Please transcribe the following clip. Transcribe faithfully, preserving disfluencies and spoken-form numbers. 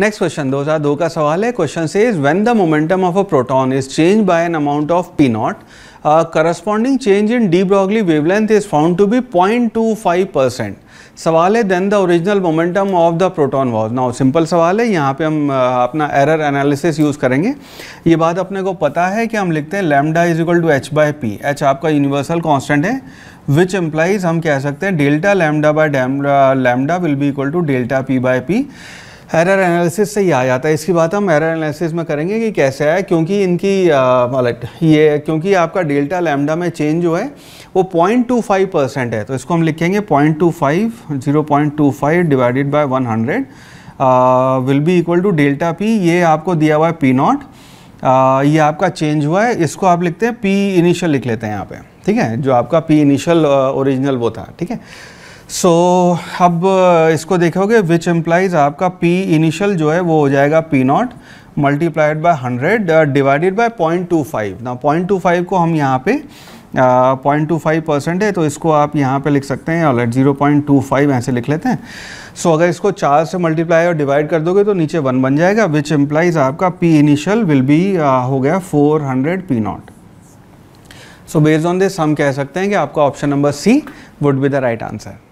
Next question दो हज़ार दो का सवाल है। Question says when the momentum of a proton is change by an amount of P not corresponding change in de Broglie wavelength is found to be point two five percent. सवाल है then the original momentum of the proton was. Now simple सवाल है, यहाँ पे हम अपना error analysis use करेंगे। ये बात अपने को पता है कि हम लिखते हैं lambda is equal to H by P, H आपका यूनिवर्सल कांस्टेंट है, विच एम्प्लाइज हम कह सकते हैं delta lambda by lambda will be equal to delta P by P. Error analysis से ही आ जाता है, इसकी बात हम एरर एनालिसिस में करेंगे कि कैसे आया, क्योंकि इनकी ये क्योंकि आपका डेल्टा लैम्डा में चेंज जो है वो पॉइंट टू फाइव परसेंट है, तो इसको हम लिखेंगे point two five divided by hundred will be equal to delta P. ये आपको दिया हुआ है पी नॉट, ये आपका चेंज हुआ है, इसको आप लिखते हैं पी इनिशियल लिख लेते हैं यहाँ पे, ठीक है, जो आपका पी इनिशियल ओरिजिनल वो था, ठीक है। सो so, अब इसको देखोगे विच एम्प्लाइज आपका P इनिशियल जो है वो हो जाएगा P not multiplied by hundred divided by point two five. ना पॉइंट टू फाइव को हम यहाँ पे पॉइंट टू फाइव परसेंट है तो इसको आप यहाँ पे लिख सकते हैं, और जीरो पॉइंट टू फाइव ऐसे लिख लेते हैं। सो so, अगर इसको चार से मल्टीप्लाई और डिवाइड कर दोगे तो नीचे वन बन जाएगा, विच एम्प्लाइज आपका P इनिशियल विल बी हो गया four hundred P not. So based on this हम कह सकते हैं कि आपका option number C would be the right answer.